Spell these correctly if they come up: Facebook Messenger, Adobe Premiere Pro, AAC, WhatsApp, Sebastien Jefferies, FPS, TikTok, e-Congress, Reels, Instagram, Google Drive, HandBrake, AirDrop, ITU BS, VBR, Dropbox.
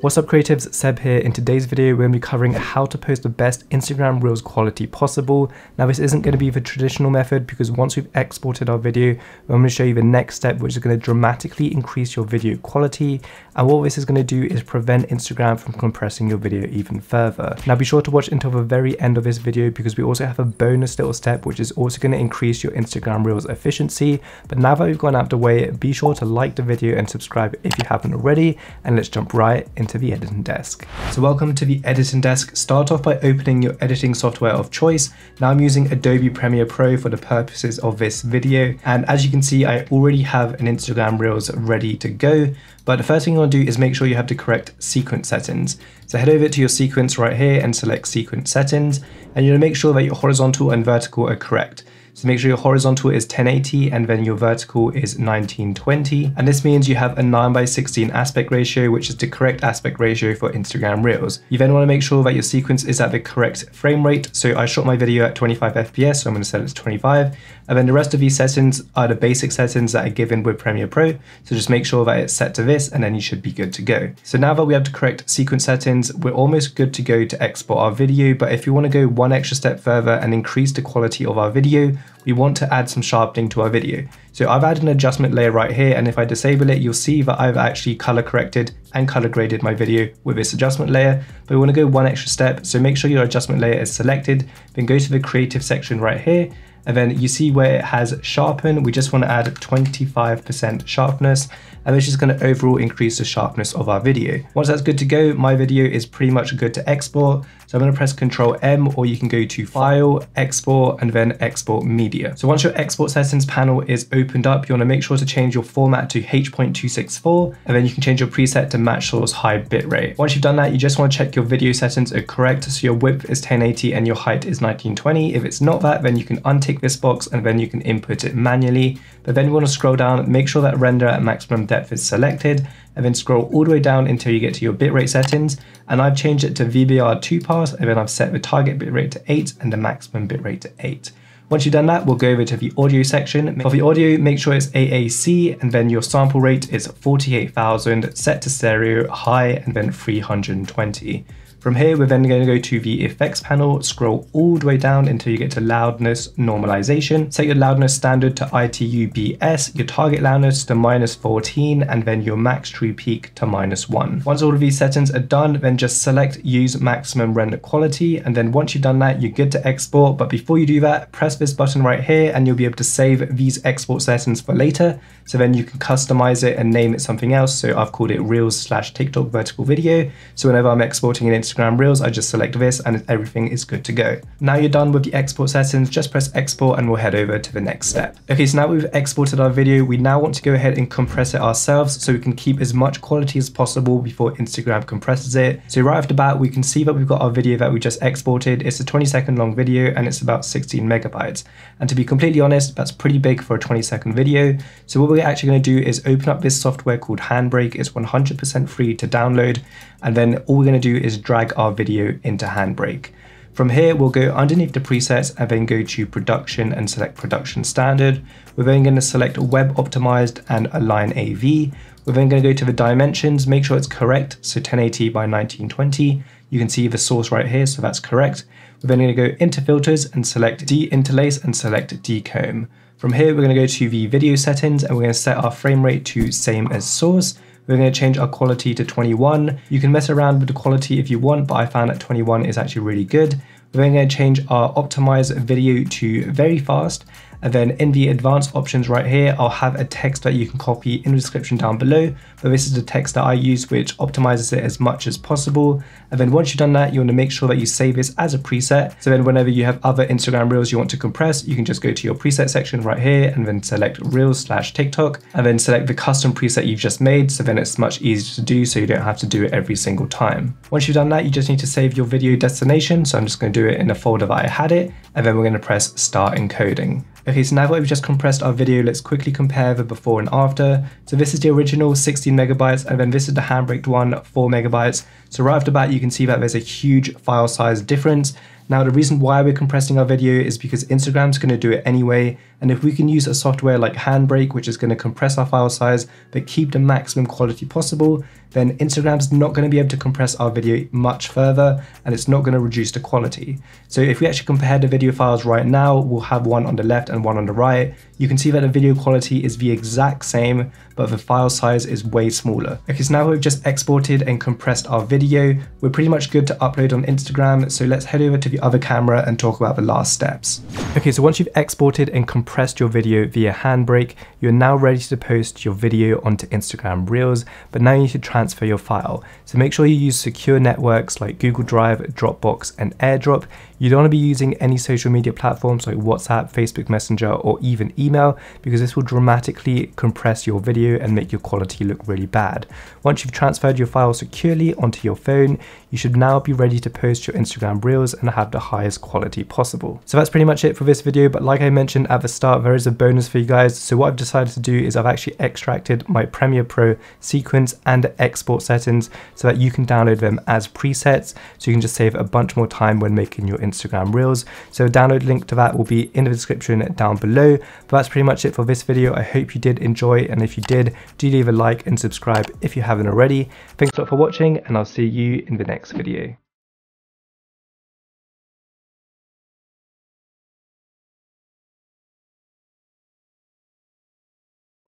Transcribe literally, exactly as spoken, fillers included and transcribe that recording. What's up creatives, Seb here. In today's video, we're going to be covering how to post the best Instagram Reels quality possible. Now this isn't going to be the traditional method because once we've exported our video, I'm going to show you the next step which is going to dramatically increase your video quality. And what this is going to do is prevent Instagram from compressing your video even further. Now be sure to watch until the very end of this video because we also have a bonus little step which is also going to increase your Instagram Reels efficiency. But now that we've gone out of the way, be sure to like the video and subscribe if you haven't already. And let's jump right into to the editing desk. So welcome to the editing desk. Start off by opening your editing software of choice. Now I'm using Adobe Premiere Pro for the purposes of this video. And as you can see, I already have an Instagram Reels ready to go. But the first thing you want to do is make sure you have the correct sequence settings. So head over to your sequence right here and select sequence settings. And you're going to make sure that your horizontal and vertical are correct. So make sure your horizontal is ten eighty and then your vertical is nineteen twenty. And this means you have a nine by sixteen aspect ratio, which is the correct aspect ratio for Instagram Reels. You then want to make sure that your sequence is at the correct frame rate. So I shot my video at twenty-five F P S, so I'm going to set it to twenty-five. And then the rest of these settings are the basic settings that are given with Premiere Pro. So just make sure that it's set to this and then you should be good to go. So now that we have the correct sequence settings, we're almost good to go to export our video. But if you want to go one extra step further and increase the quality of our video, we want to add some sharpening to our video. So I've added an adjustment layer right here, and if I disable it, you'll see that I've actually color corrected and color graded my video with this adjustment layer. But we want to go one extra step, so make sure your adjustment layer is selected, then go to the creative section right here, and then you see where it has sharpen. We just want to add twenty-five percent sharpness, and this is going to overall increase the sharpness of our video. Once that's good to go, my video is pretty much good to export. So I'm going to press control M, or you can go to File, Export, and then Export Media. So once your Export Settings panel is opened up, you want to make sure to change your format to H point two six four, and then you can change your preset to match source high bitrate. Once you've done that, you just want to check your video settings are correct, so your width is ten eighty and your height is nineteen twenty. If it's not that, then you can untick this box and then you can input it manually. But then you want to scroll down, make sure that render at maximum depth is selected, and then scroll all the way down until you get to your bitrate settings. And I've changed it to V B R two pass, and then I've set the target bitrate to eight and the maximum bitrate to eight. Once you've done that, we'll go over to the audio section. For the audio, make sure it's A A C, and then your sample rate is forty-eight thousand, set to stereo, high, and then three hundred twenty. From here, we're then going to go to the effects panel, scroll all the way down until you get to loudness normalization. Set your loudness standard to I T U B S, your target loudness to minus fourteen, and then your max true peak to minus one. Once all of these settings are done, then just select use maximum render quality. And then once you've done that, you're good to export. But before you do that, press this button right here and you'll be able to save these export settings for later. So then you can customize it and name it something else. So I've called it Reels slash TikTok vertical video. So whenever I'm exporting an Instagram Reels, I just select this and everything is good to go. Now you're done with the export settings, just press export and we'll head over to the next step. Okay, so now we've exported our video, we now want to go ahead and compress it ourselves so we can keep as much quality as possible before Instagram compresses it. So right off the bat, we can see that we've got our video that we just exported. It's a twenty second long video and it's about sixteen megabytes. And to be completely honest, that's pretty big for a twenty second video. So what we're actually going to do is open up this software called HandBrake. It's one hundred percent free to download. And then all we're going to do is drag our video into HandBrake. From here, we'll go underneath the presets and then go to production and select production standard. We're then going to select web optimized and align A V. We're then going to go to the dimensions, make sure it's correct. So ten eighty by nineteen twenty. You can see the source right here, so that's correct. We're then going to go into filters and select deinterlace and select decomb. From here, we're going to go to the video settings and we're going to set our frame rate to same as source. We're going to change our quality to twenty-one. You can mess around with the quality if you want, but I found that twenty-one is actually really good. We're then going to change our optimized video to very fast. And then in the advanced options right here, I'll have a text that you can copy in the description down below. But this is the text that I use, which optimizes it as much as possible. And then once you've done that, you want to make sure that you save this as a preset. So then whenever you have other Instagram Reels you want to compress, you can just go to your preset section right here and then select Reels slash TikTok and then select the custom preset you've just made. So then it's much easier to do, so you don't have to do it every single time. Once you've done that, you just need to save your video destination. So I'm just going to do it in a folder that I had it. And then we're going to press start encoding. Okay, so now that we've just compressed our video, let's quickly compare the before and after. So this is the original sixteen megabytes, and then this is the hand-braked one, four megabytes. So right off the bat, you can see that there's a huge file size difference. Now, the reason why we're compressing our video is because Instagram's going to do it anyway. And if we can use a software like HandBrake, which is going to compress our file size, but keep the maximum quality possible, then Instagram's not going to be able to compress our video much further, and it's not going to reduce the quality. So if we actually compare the video files right now, we'll have one on the left and one on the right. You can see that the video quality is the exact same, but the file size is way smaller. Okay, so now we've just exported and compressed our video. We're pretty much good to upload on Instagram. So let's head over to the other camera and talk about the last steps. Okay, so once you've exported and compressed your video via HandBrake, you're now ready to post your video onto Instagram Reels, but now you need to transfer your file. So make sure you use secure networks like Google Drive, Dropbox, and AirDrop. You don't want to be using any social media platforms like WhatsApp, Facebook Messenger, or even email, because this will dramatically compress your video and make your quality look really bad. Once you've transferred your file securely onto your phone, you should now be ready to post your Instagram Reels and have the highest quality possible. So that's pretty much it for this video, but like I mentioned at the start, there is a bonus for you guys. So what I've decided to do is I've actually extracted my Premiere Pro sequence and export settings so that you can download them as presets, so you can just save a bunch more time when making your Instagram Reels. So a download link to that will be in the description down below. But that's pretty much it for this video. I hope you did enjoy, and if you did, do leave a like and subscribe if you haven't already. Thanks a lot for watching, and I'll see you in the next video.